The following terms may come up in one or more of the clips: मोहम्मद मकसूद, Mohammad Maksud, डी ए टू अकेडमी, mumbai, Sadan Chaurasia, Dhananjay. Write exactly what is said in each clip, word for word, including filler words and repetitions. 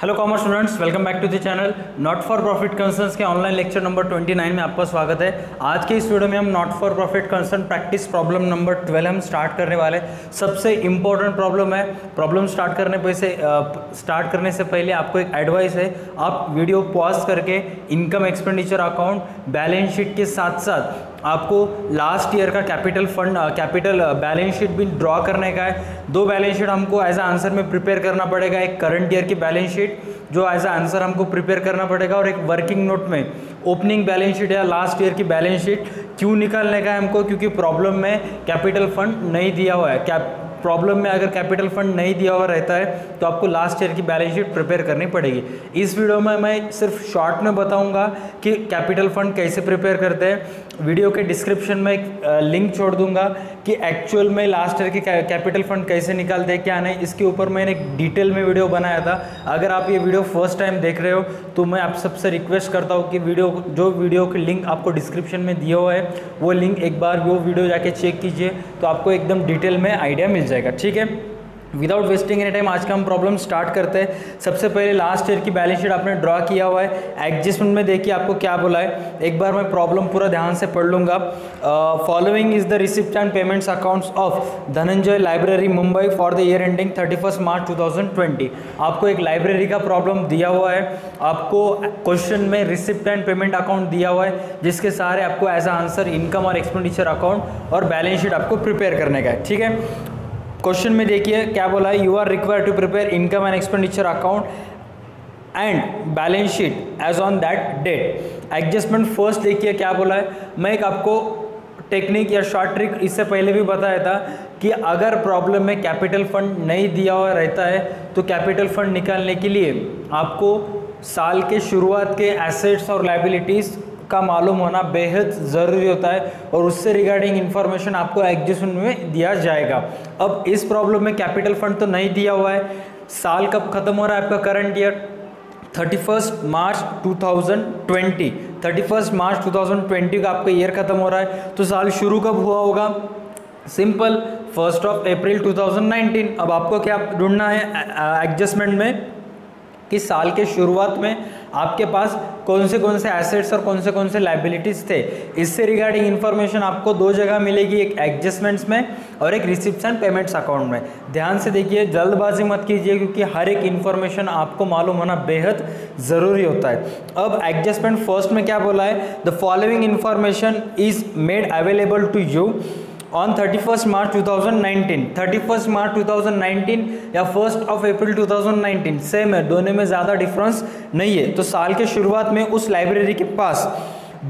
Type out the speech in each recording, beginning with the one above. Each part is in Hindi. Hello commerce students, welcome back to the channel. Not for profit concerns के ऑनलाइन लेक्चर नंबर उनतीस में आपका स्वागत है। आज के इस वीडियो में हम not for profit concern practice problem number बारह हम स्टार्ट करने वाले। सबसे इम्पोर्टेंट प्रॉब्लम है। प्रॉब्लम स्टार्ट करने पैसे स्टार्ट करने से पहले आपको एक एडवाइस है, आप वीडियो पॉज करके income expenditure account, balance sheet के साथ साथ आपको लास्ट ईयर का capital fund capital balance sheet भी ड्रॉ करने का है। दो बैलेंस शीट हमको एज आ आंसर में प्रिपेयर करना पड़ेगा, एक करंट ईयर की बैलेंस शीट जो एज आ आंसर हमको प्रिपेयर करना पड़ेगा और एक वर्किंग नोट में ओपनिंग बैलेंस शीट या लास्ट ईयर की बैलेंस शीट। क्यों निकालने का है हमको? क्योंकि प्रॉब्लम में कैपिटल फंड नहीं दिया हुआ है। क्या प्रॉब्लम में अगर कैपिटल फंड नहीं दिया हुआ रहता है तो आपको लास्ट ईयर की बैलेंस शीट प्रिपेयर करनी पड़ेगी। इस वीडियो में मैं सिर्फ शॉर्ट में बताऊंगा कि कैपिटल फंड कैसे प्रिपेयर करते हैं। वीडियो के डिस्क्रिप्शन में एक लिंक छोड़ दूंगा कि एक्चुअल में लास्ट ईयर की कैपिटल फंड कैसे निकालते हैं क्या नहीं। इसके ऊपर मैंने एक डिटेल में वीडियो बनाया था। अगर आप ये वीडियो फर्स्ट टाइम देख रहे हो तो मैं आप सबसे रिक्वेस्ट करता हूँ कि वीडियो जो वीडियो की लिंक आपको डिस्क्रिप्शन में दिया हुआ है वो लिंक एक बार वो वीडियो जाके चेक कीजिए तो आपको एकदम डिटेल में आइडिया मिल जाएगा। ठीक है, विदाउट वेस्टिंग एनी टाइम आज का हम प्रॉब्लम स्टार्ट करते हैं। सबसे पहले लास्ट ईयर की बैलेंस शीट आपने ड्रॉ किया हुआ है। एडजस्टमेंट में देखिए आपको क्या बोला है, एक बार मैं प्रॉब्लम पूरा ध्यान से पढ़ लूँगा। Following is the receipt and payments accounts of Dhananjay library Mumbai for the year ending thirty first March two thousand twenty. आपको एक लाइब्रेरी का प्रॉब्लम दिया हुआ है। आपको क्वेश्चन में रिसिप्ट एंड पेमेंट अकाउंट दिया हुआ है जिसके सहारे आपको एज आ आंसर इनकम और एक्सपेंडिचर अकाउंट और बैलेंस शीट आपको प्रिपेयर करने का है। ठीक है, क्वेश्चन में देखिए क्या बोला है, you are required to prepare income and expenditure account and balance sheet as on that date. Adjustment first देखिए क्या बोला है। मैं एक आपको टेक्निक या शॉर्ट ट्रिक इससे पहले भी बताया था कि अगर प्रॉब्लम में कैपिटल फंड नहीं दिया हुआ रहता है तो कैपिटल फंड निकालने के लिए आपको साल के शुरुआत के एसेट्स और लाइबिलिटीज़ का मालूम होना बेहद ज़रूरी होता है और उससे रिगार्डिंग इन्फॉर्मेशन आपको एडजस्टमेंट में दिया जाएगा। अब इस प्रॉब्लम में कैपिटल फंड तो नहीं दिया हुआ है। साल कब ख़त्म हो रहा है आपका current year? Thirty first March two thousand twenty. Thirty first March two thousand twenty का आपका ईयर ख़त्म हो रहा है तो साल शुरू कब हुआ होगा? Simple, first of April two thousand nineteen. अब आपको क्या ढूंढना है एडजस्टमेंट में कि साल के शुरुआत में आपके पास कौन से कौन से एसेट्स और कौन से कौन से लाइबिलिटीज़ थे। इससे रिगार्डिंग इन्फॉर्मेशन आपको दो जगह मिलेगी, एक एडजस्टमेंट्स में और एक रिसिप्ट्स एंड पेमेंट्स अकाउंट में। ध्यान से देखिए, जल्दबाजी मत कीजिए क्योंकि हर एक इन्फॉर्मेशन आपको मालूम होना बेहद ज़रूरी होता है। अब एडजस्टमेंट फर्स्ट में क्या बोला है, the following information is made available to you on thirty first March two thousand nineteen. Thirty first March two thousand nineteen या first of April two thousand nineteen same है, दोनों में ज़्यादा डिफरेंस नहीं है। तो साल के शुरुआत में उस लाइब्रेरी के पास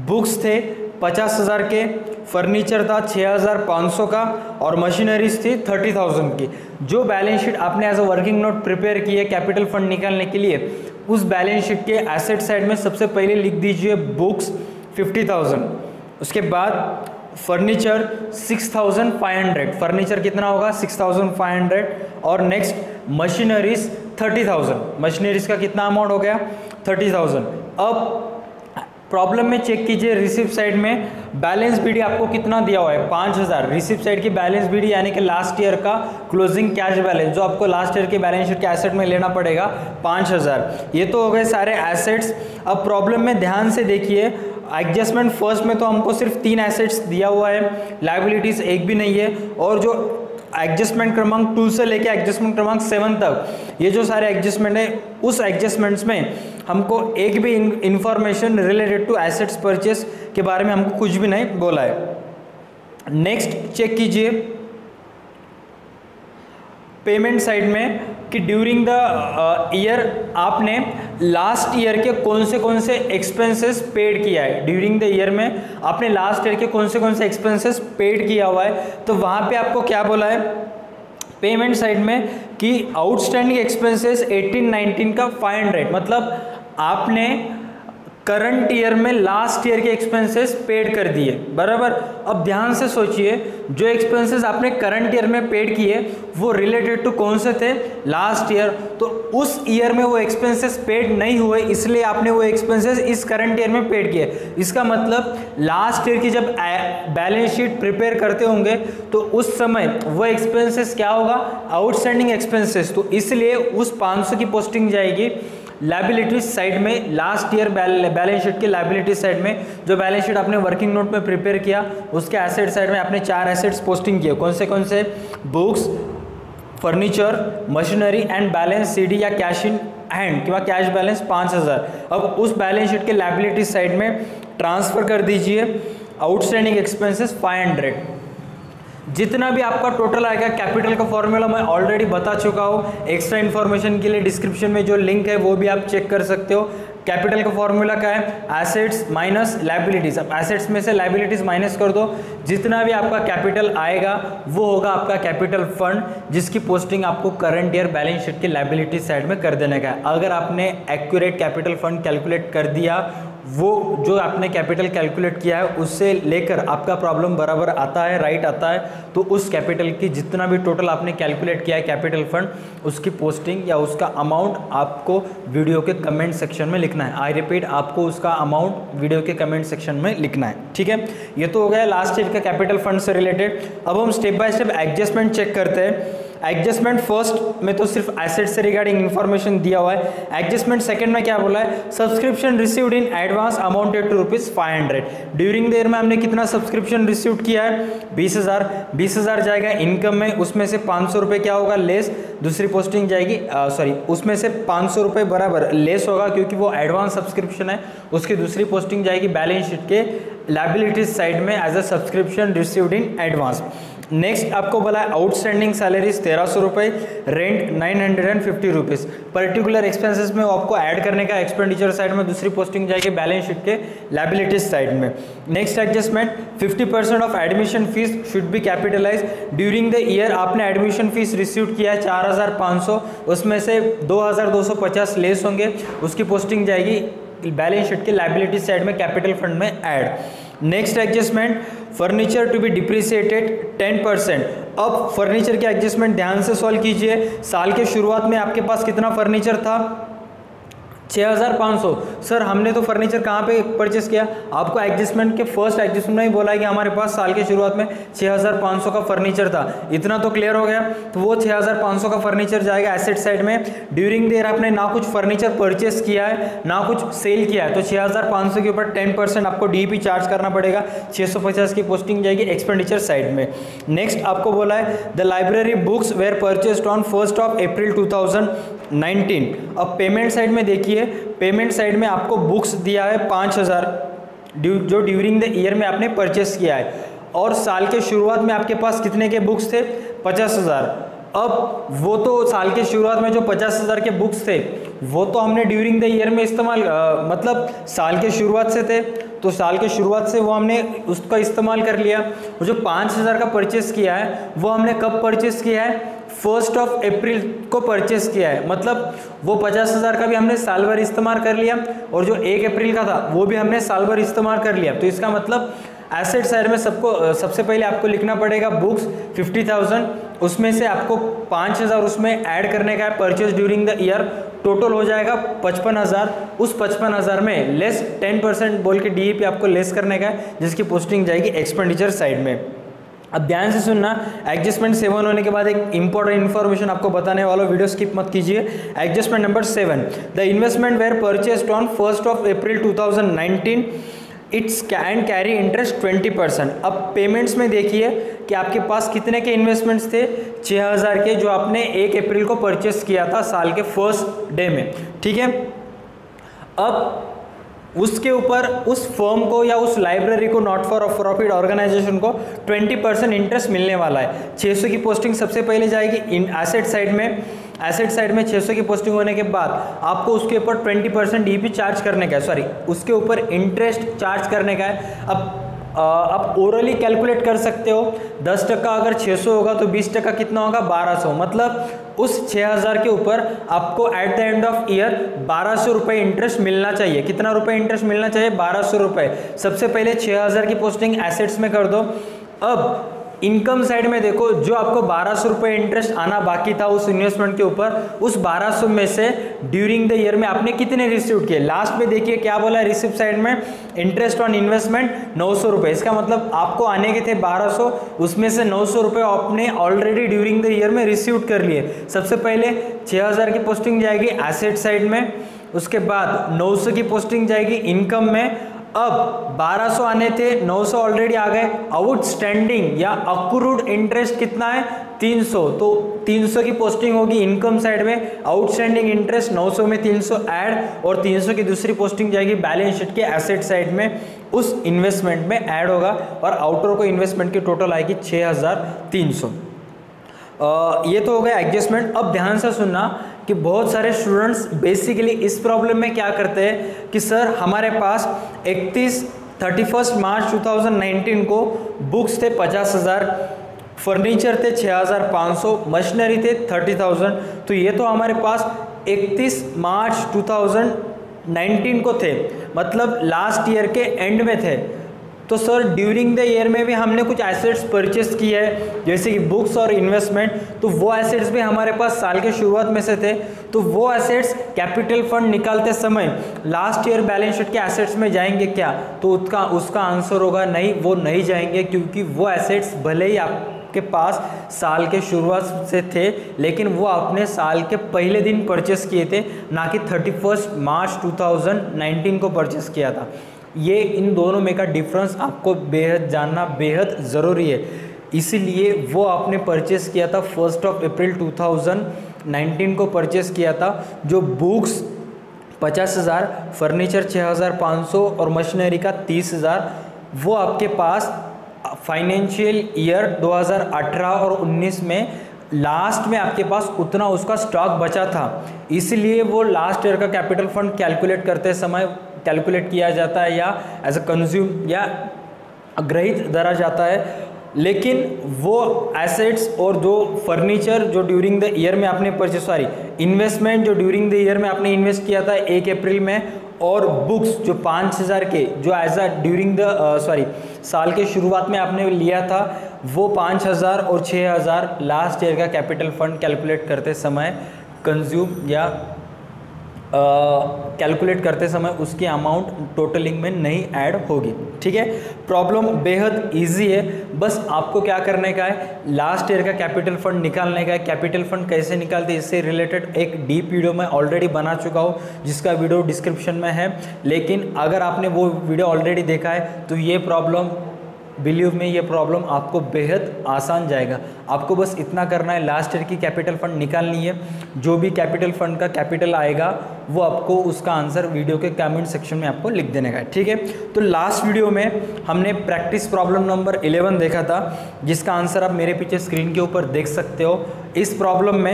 बुक्स थे पचास हज़ार के, फर्नीचर था छः हज़ार पाँच सौ का और मशीनरीज थी थर्टी थाउजेंड की। जो बैलेंस शीट आपने as a working note prepare की है कैपिटल फंड निकालने के लिए, उस बैलेंस शीट के एसेट साइड में सबसे पहले लिख दीजिए बुक्स फिफ्टी थाउजेंड, उसके बाद furniture six thousand five hundred. Furniture कितना होगा? Six thousand five hundred. और next machineries thirty thousand. Machineries का कितना अमाउंट हो गया? Thirty thousand. अब प्रॉब्लम में चेक कीजिए रिसिप्ट साइड में बैलेंस बीडी आपको कितना दिया हुआ है? पाँच हज़ार। रिसिप्ट साइड की बैलेंस बीडी यानी कि लास्ट ईयर का क्लोजिंग कैश बैलेंस जो आपको लास्ट ईयर के बैलेंस शीट के एसेट में लेना पड़ेगा, पाँच हज़ार। ये तो हो गए सारे एसेट्स। अब प्रॉब्लम में ध्यान से देखिए, एडजस्टमेंट फर्स्ट में तो हमको सिर्फ तीन एसेट्स दिया हुआ है, लाइबिलिटीज़ एक भी नहीं है। और जो एडजस्टमेंट क्रमांक टू से लेके एडजस्टमेंट क्रमांक सेवन तक ये जो सारे एडजस्टमेंट है, उस एडजस्टमेंट्स में हमको एक भी information related to assets purchase के बारे में हमको कुछ भी नहीं बोला है। नेक्स्ट चेक कीजिए पेमेंट साइड में कि ड्यूरिंग द ईयर आपने लास्ट ईयर के कौन से कौन से एक्सपेंसेस पेड किया है। ड्यूरिंग द ईयर में आपने लास्ट ईयर के कौन से कौन से एक्सपेंसेस पेड किया हुआ है, तो वहाँ पे आपको क्या बोला है पेमेंट साइड में कि आउटस्टैंडिंग एक्सपेंसेस एटीन नाइनटीन का फाइव हंड्रेड। मतलब आपने करंट ईयर में लास्ट ईयर के एक्सपेंसेस पेड कर दिए, बराबर। अब ध्यान से सोचिए, जो एक्सपेंसेस आपने करंट ईयर में पेड किए वो रिलेटेड टू कौन से थे? Last year. तो उस ईयर में वो एक्सपेंसेस पेड नहीं हुए, इसलिए आपने वो एक्सपेंसेस इस करंट ईयर में पेड किए। इसका मतलब लास्ट ईयर की जब बैलेंस शीट प्रिपेयर करते होंगे तो उस समय वो एक्सपेंसेस क्या होगा? Outstanding expenses. तो इसलिए उस पाँच सौ की पोस्टिंग जाएगी लायबिलिटी साइड में, लास्ट ईयर बैलेंस शीट के लायबिलिटी साइड में। जो बैलेंस शीट आपने वर्किंग नोट में प्रिपेयर किया उसके एसेट साइड में आपने चार एसेट्स पोस्टिंग किए। कौन से कौन से? Books, furniture, machinery and balance CD या कैश इन हैंड किंवा कैश बैलेंस पाँच हज़ार। अब उस बैलेंस शीट के लायबिलिटी साइड में ट्रांसफ़र कर दीजिए आउटस्टैंडिंग एक्सपेंसेस फाइव हंड्रेड। जितना भी आपका टोटल आएगा, कैपिटल का फॉर्मूला मैं ऑलरेडी बता चुका हूँ। एक्स्ट्रा इन्फॉर्मेशन के लिए डिस्क्रिप्शन में जो लिंक है वो भी आप चेक कर सकते हो। कैपिटल का फॉर्मूला क्या है? Assets minus liabilities. अब एसेट्स में से लायबिलिटीज़ माइनस कर दो, जितना भी आपका कैपिटल आएगा वो होगा आपका कैपिटल फंड, जिसकी पोस्टिंग आपको करंट ईयर बैलेंस शीट की लायबिलिटी साइड में कर देने का है। अगर आपने एक्यूरेट कैपिटल फंड कैलकुलेट कर दिया, वो जो आपने कैपिटल कैलकुलेट किया है उससे लेकर आपका प्रॉब्लम बराबर आता है, राइट आता है, तो उस कैपिटल की जितना भी टोटल आपने कैलकुलेट किया है कैपिटल फंड, उसकी पोस्टिंग या उसका अमाउंट आपको वीडियो के कमेंट सेक्शन में लिखना है। आई रिपीट, आपको उसका अमाउंट वीडियो के कमेंट सेक्शन में लिखना है, ठीक है। ये तो हो गया लास्ट ईयर का कैपिटल फंड से रिलेटेड। अब हम step by step adjustment check करते हैं। एडजस्टमेंट फर्स्ट में तो सिर्फ एसेट से रिगार्डिंग इन्फॉर्मेशन दिया हुआ है। एडजस्टमेंट सेकंड में क्या बोला है? Subscription received in advance amounted to rupees five hundred. During the year में हमने कितना सब्सक्रिप्शन रिसीव्ड किया है? बीस हज़ार। बीस हज़ार जाएगा इनकम में, उसमें से पाँच सौ रुपये क्या होगा? लेस, दूसरी पोस्टिंग जाएगी, सॉरी उसमें से पाँच सौ रुपये बराबर लेस होगा क्योंकि वो एडवांस सब्सक्रिप्शन है। उसकी दूसरी पोस्टिंग जाएगी बैलेंस शीट के लायबिलिटीज साइड में as a subscription received in advance. Next आपको बोला है आउटस्टैंडिंग सैलरीज तेरह सौ रुपये, rent nine hundred and fifty rupees. Particular expenses में आपको ऐड करने का, एक्सपेंडिचर साइड में दूसरी पोस्टिंग जाएगी बैलेंस शीट के लायबिलिटीज साइड में। Next adjustment, fifty percent of admission fees should be capitalise. During the year आपने एडमिशन फीस रिसीव किया है चार हज़ार पाँच सौ, उसमें से दो हज़ार दो सौ पचास लेस होंगे, उसकी पोस्टिंग जाएगी बैलेंस शीट के लायबिलिटीज साइड में कैपिटल फंड में add. Next adjustment, furniture to be depreciated ten percent. अब फर्नीचर के एडजस्टमेंट ध्यान से सॉल्व कीजिए। साल के शुरुआत में आपके पास कितना फर्नीचर था? छः हज़ार पाँच सौ। सर हमने तो फर्नीचर कहाँ पे परचेस किया? आपको एडजस्टमेंट के फर्स्ट एडजस्टमेंट में ही बोला है कि हमारे पास साल के शुरुआत में छः हज़ार पाँच सौ का फर्नीचर था। इतना तो क्लियर हो गया। तो वो छः हज़ार पाँच सौ का फर्नीचर जाएगा एसेट साइड में। ड्यूरिंग द ईयर आपने ना कुछ फर्नीचर परचेस किया है ना कुछ सेल किया है, तो छः हज़ार पाँच सौ के ऊपर टेन परसेंट आपको डी पी चार्ज करना पड़ेगा। छः सौ पचास की पोस्टिंग जाएगी एक्सपेंडिचर साइड में। नेक्स्ट आपको बोला है the library books were purchased on first of April two thousand nineteen. अब पेमेंट साइड में देखिए, पेमेंट साइड में आपको बुक्स दिया है पाँच हज़ार जो ड्यूरिंग द ईयर में आपने परचेस किया है, और साल के शुरुआत में आपके पास कितने के बुक्स थे? पचास हज़ार। अब वो तो साल के शुरुआत में जो पचास हज़ार के बुक्स थे वो तो हमने ड्यूरिंग द ईयर में इस्तेमाल आ, मतलब साल के शुरुआत से थे, तो साल के शुरुआत से वो हमने उसका इस्तेमाल कर लिया। वो जो पाँच हज़ार का परचेस किया है वो हमने कब परचेस किया है? फर्स्ट ऑफ अप्रैल को परचेस किया है। मतलब वो पचास हज़ार का भी हमने साल भर इस्तेमाल कर लिया, और जो एक अप्रैल का था वो भी हमने साल भर इस्तेमाल कर लिया। तो इसका मतलब एसेट साइड में सबको सबसे पहले आपको लिखना पड़ेगा बुक्स फिफ्टी थाउजेंड, उसमें से आपको पाँच हज़ार उसमें ऐड करने का है purchase during the year. Total हो जाएगा पचपन हज़ार। उस पचपन हज़ार में लेस टेन परसेंट बोल के डी ए पी आपको लेस करने का है, जिसकी पोस्टिंग जाएगी एक्सपेंडिचर साइड में। अब ध्यान से सुनना, एडजस्टमेंट सेवन होने के बाद एक इंपॉर्टेंट इन्फॉर्मेशन आपको बताने वाला, वीडियो स्किप मत कीजिए। Adjustment number seven, the investment were purchased on first of April two thousand nineteen, it's can carry interest twenty percent. अब पेमेंट्स में देखिए कि आपके पास कितने के इन्वेस्टमेंट्स थे? छः हज़ार के, जो आपने एक अप्रैल को परचेस किया था साल के फर्स्ट डे में, ठीक है। अब उसके ऊपर उस फर्म को या उस लाइब्रेरी को, नॉट फॉर प्रॉफिट ऑर्गेनाइजेशन को ट्वेंटी परसेंट इंटरेस्ट मिलने वाला है। छः सौ की पोस्टिंग सबसे पहले जाएगी इन एसेट साइड में। एसेट साइड में छः सौ की पोस्टिंग होने के बाद आपको उसके ऊपर twenty percent D P charge करने का है, सॉरी उसके ऊपर इंटरेस्ट चार्ज करने का है। अब आप ओरली कैलकुलेट कर सकते हो। दस टका अगर छह सौ होगा तो बीस टका कितना होगा, बारह सौ। मतलब उस छह हज़ार के ऊपर आपको at the end of year बारह सौ रुपये इंटरेस्ट मिलना चाहिए। कितना रुपये इंटरेस्ट मिलना चाहिए, बारह सौ रुपये। सबसे पहले छह हज़ार की पोस्टिंग एसेट्स में कर दो। अब इनकम साइड में देखो, जो आपको बारह सौ रुपये इंटरेस्ट आना बाकी था उस इन्वेस्टमेंट के ऊपर, उस बारह सौ में से ड्यूरिंग द ईयर में आपने कितने रिसीव किए। लास्ट में देखिए क्या बोला है रिसिप्ट साइड में, इंटरेस्ट ऑन इन्वेस्टमेंट नौ सौ रुपये। इसका मतलब आपको आने के थे बारह सौ, उसमें से नौ सौ रुपये आपने ऑलरेडी ड्यूरिंग द ईयर में रिसीव कर लिए। सबसे पहले छः हज़ार की पोस्टिंग जाएगी एसेट साइड में, उसके बाद नौ सौ की पोस्टिंग जाएगी इनकम में। अब बारह सौ आने थे, नौ सौ ऑलरेडी आ गए। आउटस्टैंडिंग या अक्रूड इंटरेस्ट कितना है, तीन सौ। तो तीन सौ की पोस्टिंग होगी इनकम साइड में। आउटस्टैंडिंग इंटरेस्ट नौ सौ में तीन सौ ऐड, और तीन सौ की दूसरी पोस्टिंग जाएगी बैलेंस शीट के एसेट साइड में, उस इन्वेस्टमेंट में ऐड होगा। और आउटर को इन्वेस्टमेंट की टोटल आएगी छः हज़ार तीन सौ। ये तो हो गया एडजस्टमेंट। अब ध्यान से सुनना कि बहुत सारे स्टूडेंट्स बेसिकली इस प्रॉब्लम में क्या करते हैं कि सर हमारे पास इकतीस, इकतीस मार्च दो हज़ार उन्नीस को बुक्स थे पचास हज़ार, फर्नीचर थे छः हज़ार पाँच सौ, मशीनरी थे तीस हज़ार। तो ये तो हमारे पास इकतीस मार्च दो हज़ार उन्नीस को थे, मतलब लास्ट ईयर के एंड में थे। तो सर ड्यूरिंग द ईयर में भी हमने कुछ एसेट्स परचेस किए हैं, जैसे कि बुक्स और इन्वेस्टमेंट। तो वो एसेट्स भी हमारे पास साल के शुरुआत में से थे। तो वो एसेट्स कैपिटल फंड निकालते समय लास्ट ईयर बैलेंस शीट के एसेट्स में जाएंगे क्या, तो उसका उसका आंसर होगा नहीं, वो नहीं जाएंगे। क्योंकि वो एसेट्स भले ही आप के पास साल के शुरुआत से थे, लेकिन वो आपने साल के पहले दिन परचेस किए थे, ना कि thirty first March two thousand nineteen को परचेस किया था। ये इन दोनों में का डिफरेंस आपको बेहद जानना बेहद ज़रूरी है। इसीलिए वो आपने परचेस किया था फर्स्ट ऑफ अप्रैल दो हज़ार उन्नीस को परचेस किया था, जो बुक्स पचास हज़ार, फर्नीचर छः हज़ार पाँच सौ और मशीनरी का तीस हज़ार। वो आपके पास फाइनेंशियल ईयर दो हज़ार अठारह और उन्नीस में लास्ट में आपके पास उतना उसका स्टॉक बचा था। इसलिए वो लास्ट ईयर का कैपिटल फंड कैलकुलेट करते समय कैलकुलेट किया जाता है, या एज अ कंज्यूम या ग्रहित धरा जाता है। लेकिन वो एसेट्स और जो फर्नीचर जो ड्यूरिंग द ईयर में आपने परचेस, सॉरी इन्वेस्टमेंट जो ड्यूरिंग द ईयर में आपने इन्वेस्ट किया था एक अप्रैल में, और बुक्स जो पाँच हज़ार के जो as a during the sorry साल के शुरुआत में आपने लिया था, वो पाँच हज़ार और छः हज़ार लास्ट ईयर का कैपिटल फंड कैलकुलेट करते समय कंज्यूम या कैलकुलेट uh, करते समय उसकी अमाउंट टोटलिंग में नहीं ऐड होगी। ठीक है, प्रॉब्लम बेहद इजी है। बस आपको क्या करने का है, लास्ट ईयर का कैपिटल फंड निकालने का है। कैपिटल फंड कैसे निकालते हैं, इससे रिलेटेड एक डीप वीडियो मैं ऑलरेडी बना चुका हूँ, जिसका वीडियो डिस्क्रिप्शन में है। लेकिन अगर आपने वो वीडियो ऑलरेडी देखा है तो ये प्रॉब्लम, बिलीव में ये प्रॉब्लम आपको बेहद आसान जाएगा। आपको बस इतना करना है, लास्ट ईयर की कैपिटल फंड निकालनी है। जो भी कैपिटल फंड का कैपिटल आएगा वो आपको उसका आंसर वीडियो के कमेंट सेक्शन में आपको लिख देने का है। ठीक है, तो लास्ट वीडियो में हमने प्रैक्टिस प्रॉब्लम नंबर इलेवन देखा था, जिसका आंसर आप मेरे पीछे स्क्रीन के ऊपर देख सकते हो। इस प्रॉब्लम में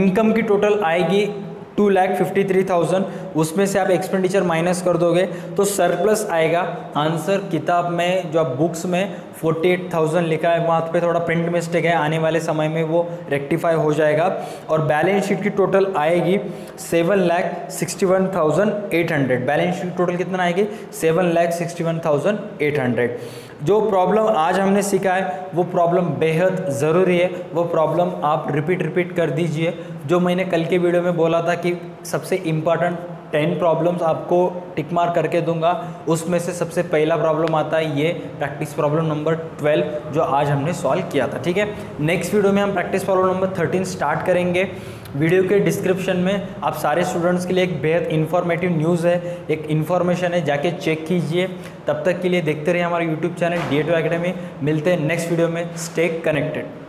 इनकम की टोटल आएगी two lakh fifty three thousand, उसमें से आप एक्सपेंडिचर माइनस कर दोगे तो सरप्लस आएगा। आंसर किताब में जो आप बुक्स में फोर्टी एट थाउजेंड लिखा है, वहाँ पे थोड़ा प्रिंट मिस्टेक है, आने वाले समय में वो रेक्टिफाई हो जाएगा। और बैलेंस शीट की टोटल आएगी seven lakh sixty one thousand eight hundred. Balance sheet total कितना आएगी, seven lakh sixty one thousand eight hundred. जो प्रॉब्लम आज हमने सीखा है वो प्रॉब्लम बेहद ज़रूरी है। वो प्रॉब्लम आप रिपीट रिपीट कर दीजिए। जो मैंने कल के वीडियो में बोला था कि सबसे इम्पॉर्टेंट टेन प्रॉब्लम्स आपको टिक मार्क करके दूंगा, उसमें से सबसे पहला प्रॉब्लम आता है ये प्रैक्टिस प्रॉब्लम नंबर ट्वेल्व, जो आज हमने सॉल्व किया था। ठीक है, नेक्स्ट वीडियो में हम practice problem number thirteen start करेंगे। वीडियो के डिस्क्रिप्शन में आप सारे स्टूडेंट्स के लिए एक बेहद इन्फॉर्मेटिव न्यूज़ है, एक इन्फॉर्मेशन है, जाके चेक कीजिए। तब तक के लिए देखते रहिए हमारा YouTube channel डी ए टू अकेडमी। मिलते हैं नेक्स्ट वीडियो में। Stay connected.